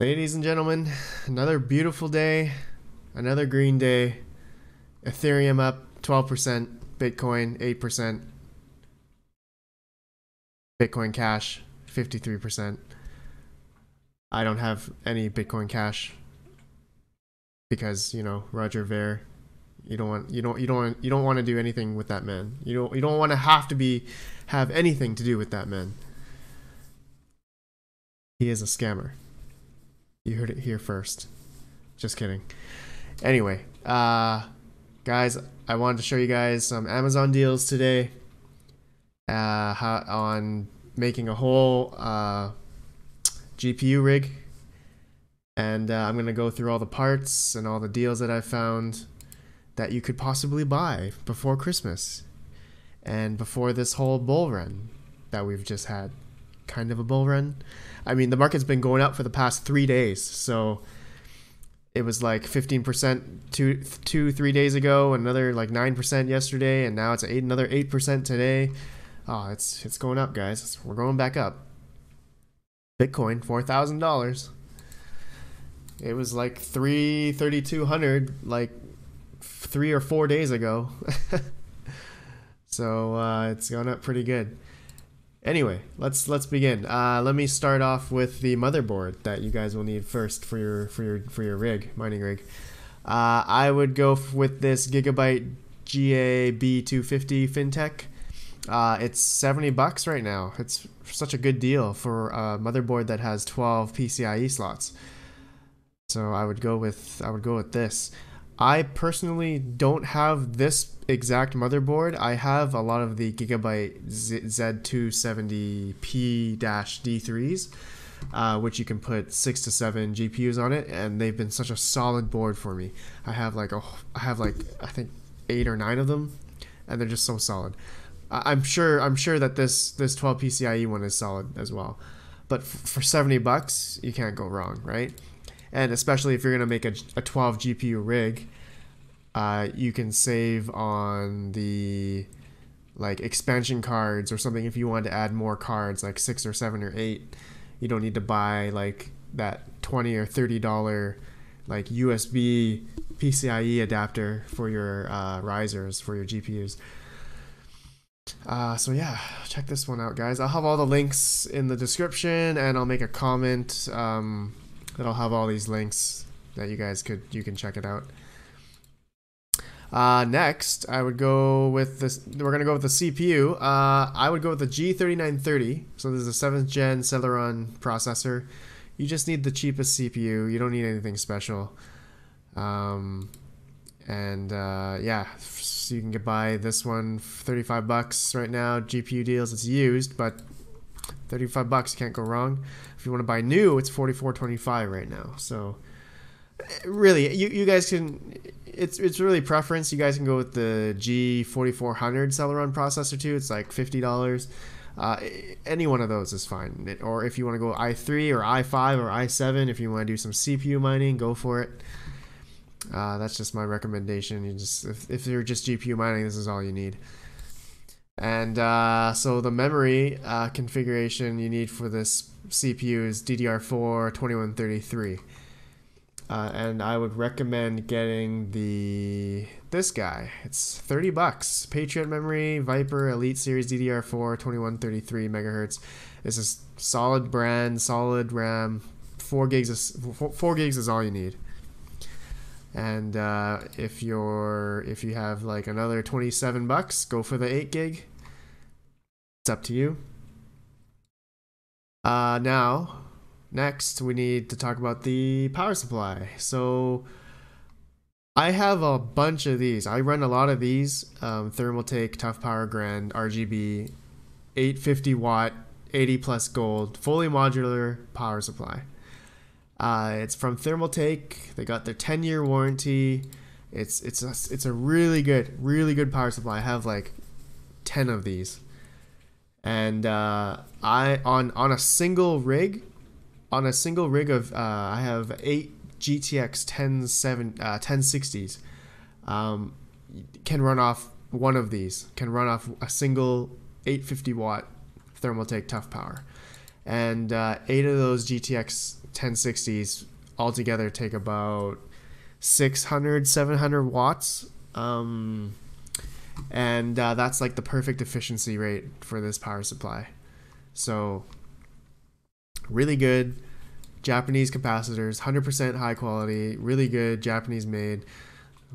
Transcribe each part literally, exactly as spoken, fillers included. Ladies and gentlemen, another beautiful day, another green day. Ethereum up twelve percent, Bitcoin eight percent, Bitcoin Cash fifty-three percent. I don't have any Bitcoin Cash because, you know, Roger Ver, you don't want you don't you don't you don't want to do anything with that man. You don't you don't want to have to be have anything to do with that man. He is a scammer. You heard it here first. Just kidding. Anyway, uh, guys, I wanted to show you guys some Amazon deals today uh, how, on making a whole uh, G P U rig. And uh, I'm going to go through all the parts and all the deals that I found that you could possibly buy before Christmas and before this whole bull run that we've just had. Kind of a bull run. I mean, the market's been going up for the past three days, so it was like fifteen percent two, two, three days ago, another like nine percent yesterday, and now it's eight, another eight percent today. Oh, it's it's going up, guys. It's, we're going back up. Bitcoin four thousand dollars. It was like three thirty two hundred, like three or four days ago. So uh, it's gone up pretty good. Anyway, let's let's begin. Uh, let me start off with the motherboard that you guys will need first for your for your for your rig, mining rig. Uh, I would go f with this Gigabyte G A B two fifty FinTech. Uh, it's seventy bucks right now. It's such a good deal for a motherboard that has twelve P C I E slots. So I would go with I would go with this. I personally don't have this exact motherboard. I have a lot of the Gigabyte Z two seventy P D threes, uh, which you can put six to seven G P Us on it, and they've been such a solid board for me. I have like a, I have like I think eight or nine of them, and they're just so solid. I'm sure I'm sure that this this twelve P C I E one is solid as well, but for seventy bucks, you can't go wrong, right? And especially if you're going to make a, a twelve G P U rig, uh, you can save on the like expansion cards or something if you want to add more cards, like six or seven or eight. You don't need to buy like that twenty or thirty dollar like U S B P C I E adapter for your uh, risers, for your G P Us. Uh, so yeah, check this one out, guys. I'll have all the links in the description, and I'll make a comment. Um, It'll have all these links that you guys could you can check it out. Uh, next, I would go with this. We're gonna go with the C P U. Uh, I would go with the G thirty-nine thirty. So this is a seventh gen Celeron processor. You just need the cheapest C P U. You don't need anything special. Um, and uh, yeah, so you can get by this one for thirty-five bucks right now. G P U deals, it's used, but thirty-five bucks, you can't go wrong. If you want to buy new, it's forty-four twenty-five right now. So really, you, you guys can, it's it's really preference. You guys can go with the G forty-four hundred Celeron processor too. It's like fifty dollars. Uh, any one of those is fine. It, or if you want to go i three or i five or i seven, if you want to do some C P U mining, go for it. Uh, that's just my recommendation. You just if, if you're just G P U mining, this is all you need. And uh, so the memory uh, configuration you need for this C P U is D D R four twenty-one thirty-three, uh, and I would recommend getting the this guy. It's thirty bucks. Patriot Memory Viper Elite Series D D R four twenty-one thirty-three megahertz. This is solid brand, solid RAM. Four gigs is four, four gigs is all you need. And uh, if you're if you have like another twenty-seven bucks, go for the eight gig. It's up to you. Uh, now, next we need to talk about the power supply. So I have a bunch of these. I run a lot of these um, Thermaltake Tough Power Grand R G B eight fifty watt eighty plus gold fully modular power supply. Uh, it's from Thermaltake. They got their ten year warranty. It's it's a, it's a really good, really good power supply. I have like ten of these, and uh, I on on a single rig, on a single rig of uh, I have eight G T X ten sixties. Um, can run off one of these. Can run off a single eight fifty watt Thermaltake Tough Power, and uh, eight of those G T X ten sixties altogether take about six hundred, seven hundred watts. Um, and uh, that's like the perfect efficiency rate for this power supply. So really good Japanese capacitors, one hundred percent high quality, really good Japanese made,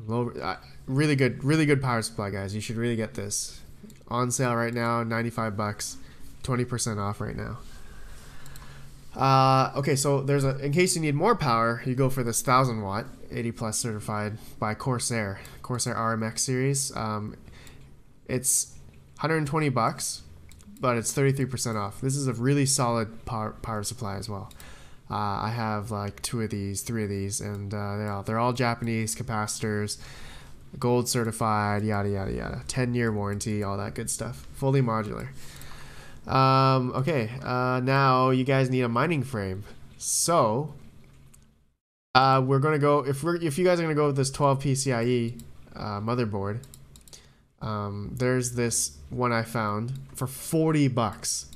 low, uh, really good, really good power supply, guys. You should really get this. On sale right now, ninety-five bucks, twenty percent off right now. Uh, okay, so there's a, in case you need more power, you go for this one thousand watt, eighty plus certified by Corsair, Corsair R M X series. Um, it's one hundred twenty bucks, but it's thirty-three percent off. This is a really solid power, power supply as well. Uh, I have like two of these, three of these, and uh, they're all, they're all Japanese capacitors, gold certified, yada, yada, yada. ten year warranty, all that good stuff. Fully modular. Um, okay, uh, now you guys need a mining frame. So, uh, we're going to go, if, we're, if you guys are going to go with this twelve P C I E uh, motherboard, um, there's this one I found for forty bucks.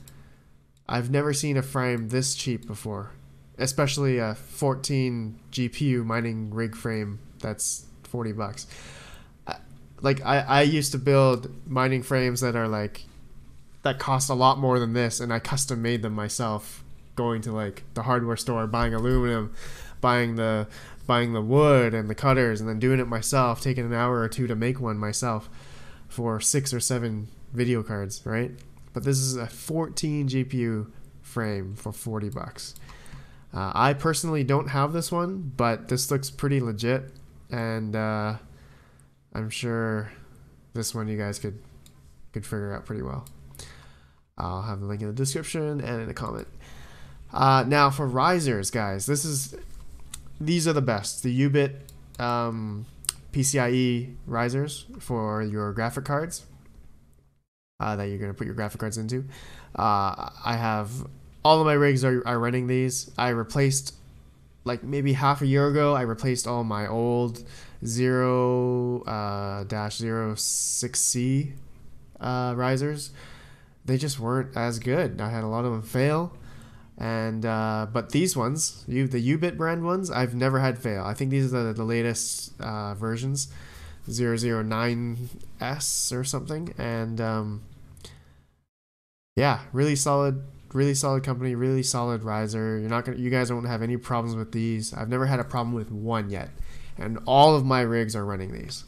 I've never seen a frame this cheap before, especially a fourteen G P U mining rig frame that's forty bucks. Like I, I used to build mining frames that are like, that cost a lot more than this, and I custom made them myself, going to like the hardware store, buying aluminum, buying the buying the wood and the cutters, and then doing it myself, taking an hour or two to make one myself for six or seven video cards, right? But this is a fourteen G P U frame for forty bucks. Uh, I personally don't have this one, but this looks pretty legit, and uh, I'm sure this one you guys could could figure out pretty well. I'll have the link in the description and in the comment. Uh, now for risers, guys, this is these are the best. The Ubit um, P C I E risers for your graphic cards uh, that you're gonna put your graphic cards into. Uh, I have all of my rigs are, are running these. I replaced like maybe half a year ago. I replaced all my old zero uh, dash zero six C uh, risers. They just weren't as good. I had a lot of them fail, and uh, but these ones, you the Ubit brand ones, I've never had fail. I think these are the, the latest uh, versions, zero zero nine S or something, and um, yeah, really solid, really solid company, really solid riser. You're not gonna, you guys won't have any problems with these. I've never had a problem with one yet, and all of my rigs are running these.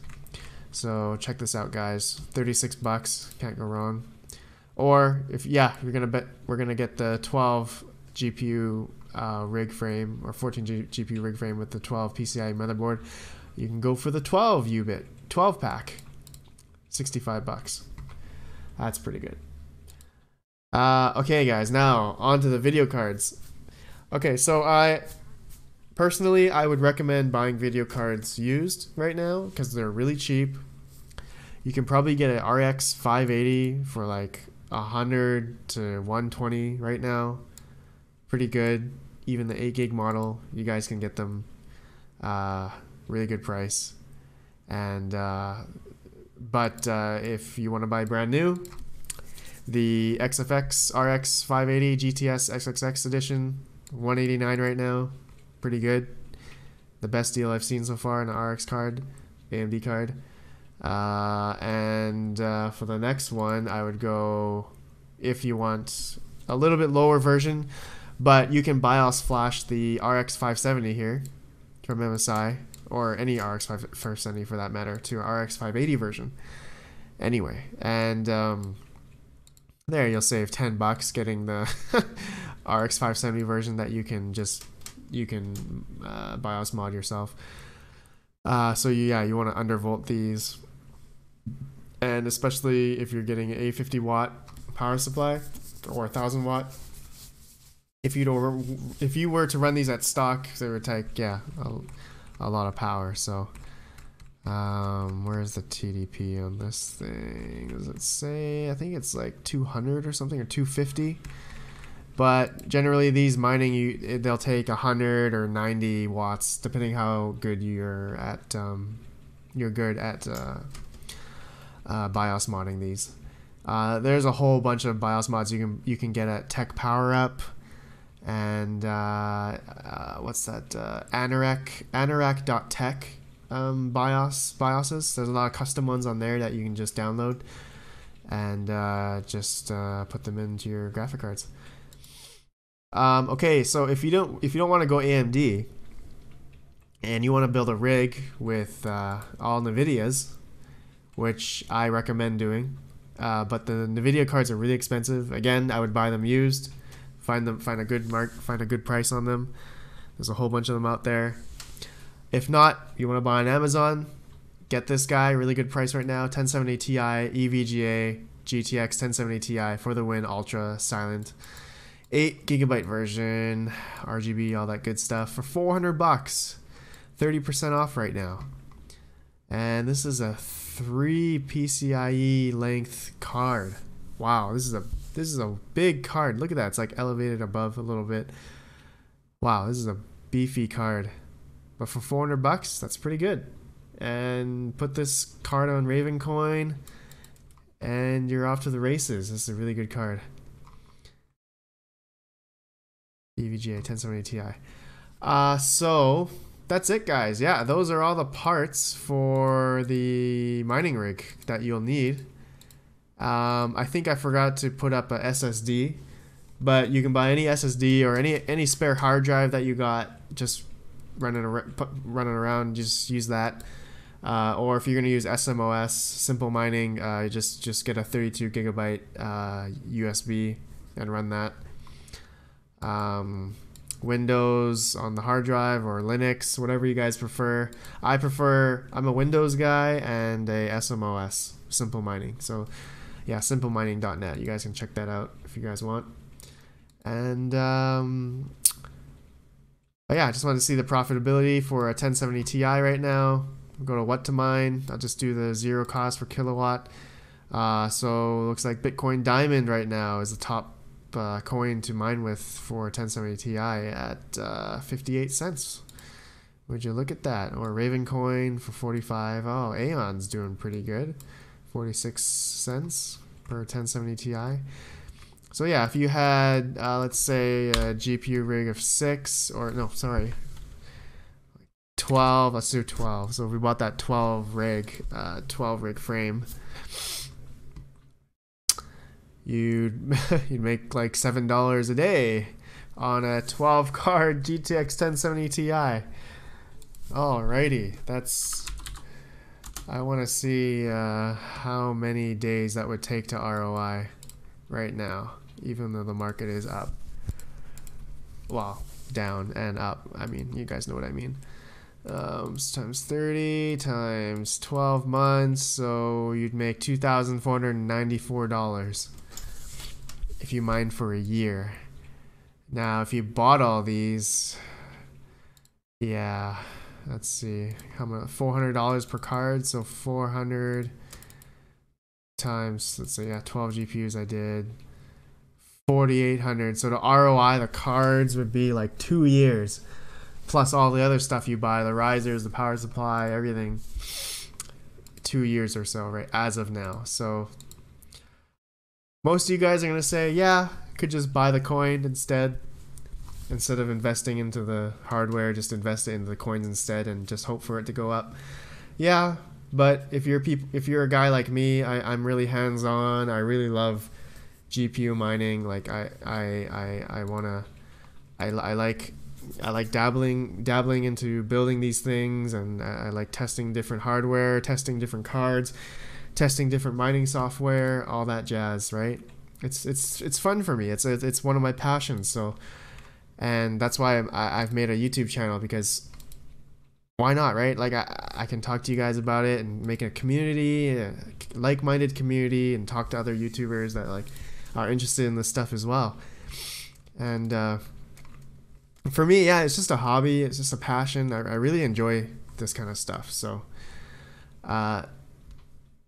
So check this out, guys. thirty-six bucks, can't go wrong. Or if yeah, you're gonna bet we're gonna get the twelve G P U uh, rig frame or fourteen G P U rig frame with the twelve P C I E motherboard. You can go for the twelve Ubit, twelve pack, sixty-five bucks. That's pretty good. Uh, okay, guys, now on to the video cards. Okay, so I personally I would recommend buying video cards used right now because they're really cheap. You can probably get an R X five eighty for like one hundred to one twenty right now. Pretty good. Even the eight gig model, you guys can get them. Uh, really good price. And uh, but uh, if you want to buy brand new, the X F X R X five eighty G T S X X X edition, one eighty-nine right now. Pretty good. The best deal I've seen so far in an R X card, A M D card. Uh, and uh, for the next one, I would go, if you want a little bit lower version, but you can BIOS flash the R X five seventy here from M S I, or any R X five seventy for that matter, to R X five eighty version. Anyway, and um, there you'll save ten bucks getting the R X five seventy version that you can just, you can uh, BIOS mod yourself. Uh, so you, yeah, you want to undervolt these. And especially if you're getting a fifty watt power supply or a thousand watt, if you don't, if you were to run these at stock, they would take yeah a, a lot of power. So um, where's the T D P on this thing? Does it say? I think it's like two hundred or something, or two fifty. But generally, these mining you they'll take one hundred or ninety watts, depending how good you're at. Um, you're good at. Uh, Uh, BIOS modding these. Uh, there's a whole bunch of BIOS mods you can you can get at Tech Power Up, and uh, uh, what's that? Uh, anorak, anorak.tech um, BIOS, BIOSes. There's a lot of custom ones on there that you can just download and uh, just uh, put them into your graphic cards. Um, okay, so if you don't if you don't want to go A M D and you want to build a rig with uh, all NVIDIA's, which I recommend doing, uh, but the NVIDIA cards are really expensive. Again, I would buy them used, find them find a good mark, find a good price on them. There's a whole bunch of them out there. If not, you want to buy on Amazon, get this guy, really good price right now, ten seventy Ti E V G A G T X ten seventy Ti for the win, ultra silent. eight gigabyte version, R G B, all that good stuff for four hundred bucks, thirty percent off right now. And this is a three PCIe length card. Wow, this is a this is a big card. Look at that, it's like elevated above a little bit. Wow, this is a beefy card, but for four hundred bucks, that's pretty good. And put this card on Ravencoin, and you're off to the races. This is a really good card. E V G A ten seventy Ti. Uh, so that's it, guys. Yeah, those are all the parts for the mining rig that you'll need. Um, I think I forgot to put up a S S D, but you can buy any S S D or any any spare hard drive that you got. Just running around, running around, just use that. Uh, or if you're gonna use S M O S, simple mining, uh, just just get a thirty-two gigabyte uh, U S B and run that. Um, Windows on the hard drive or Linux, whatever you guys prefer. I prefer, I'm a Windows guy and a S M O S, simple mining. So yeah, simple mining dot net, you guys can check that out if you guys want. And um, but yeah, I just wanted to see the profitability for a ten seventy Ti right now. We'll go to what to mine. I'll just do the zero cost per kilowatt. Uh, so looks like Bitcoin Diamond right now is the top Uh, coin to mine with for ten seventy Ti at uh, fifty-eight cents. Would you look at that? Or Ravencoin for forty-five. Oh, Aeon's doing pretty good, forty-six cents per ten seventy Ti. So yeah, if you had uh, let's say a G P U rig of six or no, sorry, twelve. Let's do twelve. So if we bought that twelve rig, uh, twelve rig frame, You'd, you'd make like seven dollars a day on a twelve card G T X ten seventy Ti. Alrighty, that's... I want to see uh, how many days that would take to R O I right now, even though the market is up. Well, down and up. I mean, you guys know what I mean. Um, times thirty times twelve months, so you'd make two thousand four hundred ninety-four dollars. If you mine for a year. Now, if you bought all these, yeah, let's see, how much? four hundred dollars per card, so four hundred times, let's say, yeah, twelve G P Us I did, forty-eight hundred. So to R O I, the cards would be like two years, plus all the other stuff you buy, the risers, the power supply, everything. Two years or so, right, as of now. So most of you guys are going to say, yeah, I could just buy the coin instead. Instead of investing into the hardware, just invest it into the coins instead and just hope for it to go up. Yeah, but if you're, peop if you're a guy like me, I, I'm really hands-on. I really love G P U mining. Like, I, I, I, I want to... I, I like... I like dabbling dabbling into building these things, and I like testing different hardware, testing different cards, testing different mining software, all that jazz, right? It's it's it's fun for me. It's a, it's one of my passions. So, and that's why I'm, I, I've made a YouTube channel, because why not, right? Like I I can talk to you guys about it and make a community, a like-minded community, and talk to other YouTubers that like are interested in this stuff as well. And uh for me, yeah, it's just a hobby. It's just a passion. I, I really enjoy this kind of stuff. So uh,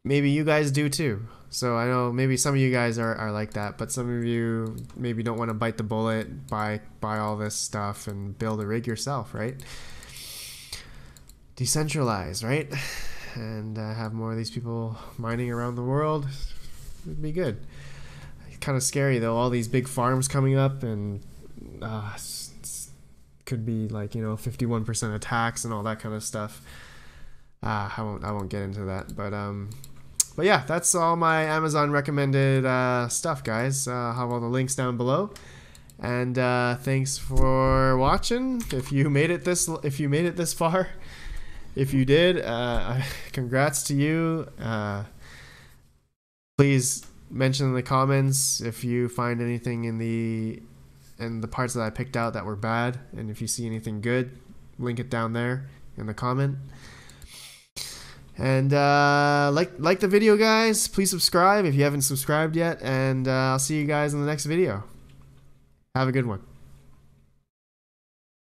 maybe you guys do too. So I know maybe some of you guys are, are like that, but some of you maybe don't want to bite the bullet, buy, buy all this stuff and build a rig yourself, right? Decentralize, right? And uh, have more of these people mining around the world. It'd be good. Kind of scary though, all these big farms coming up and uh, could be like, you know, fifty-one percent attacks and all that kind of stuff. Uh, I won't I won't get into that, but um, but yeah, that's all my Amazon recommended uh, stuff, guys. Uh, I'll have all the links down below. And uh, thanks for watching. If you made it this, if you made it this far, if you did, uh, congrats to you. Uh, please mention in the comments if you find anything in the in the parts that I picked out that were bad, and if you see anything good, link it down there in the comment. And uh, like like the video, guys. Please subscribe if you haven't subscribed yet. And uh, I'll see you guys in the next video. Have a good one.